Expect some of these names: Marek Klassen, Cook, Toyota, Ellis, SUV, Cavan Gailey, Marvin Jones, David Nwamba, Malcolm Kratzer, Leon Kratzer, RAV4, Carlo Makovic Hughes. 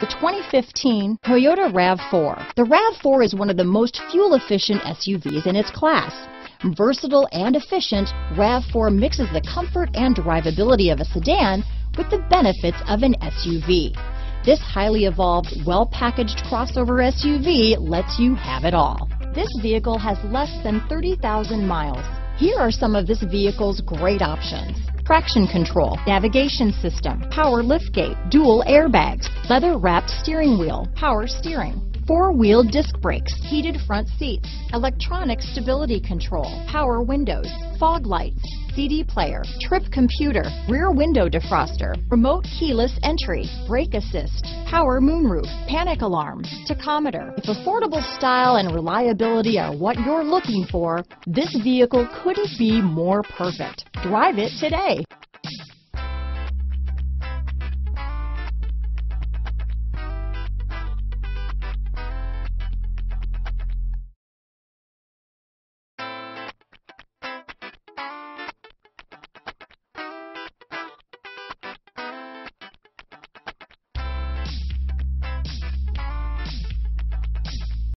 The 2015 Toyota RAV4. The RAV4 is one of the most fuel-efficient SUVs in its class. Versatile and efficient, RAV4 mixes the comfort and drivability of a sedan with the benefits of an SUV. This highly evolved, well-packaged crossover SUV lets you have it all. This vehicle has less than 30,000 miles. Here are some of this vehicle's great options: traction control, navigation system, power liftgate, dual airbags, leather-wrapped steering wheel, power steering, four-wheel disc brakes, heated front seats, electronic stability control, power windows, fog lights, CD player, trip computer, rear window defroster, remote keyless entry, brake assist, power moonroof, panic alarm, tachometer. If affordable style and reliability are what you're looking for, this vehicle couldn't be more perfect. Drive it today.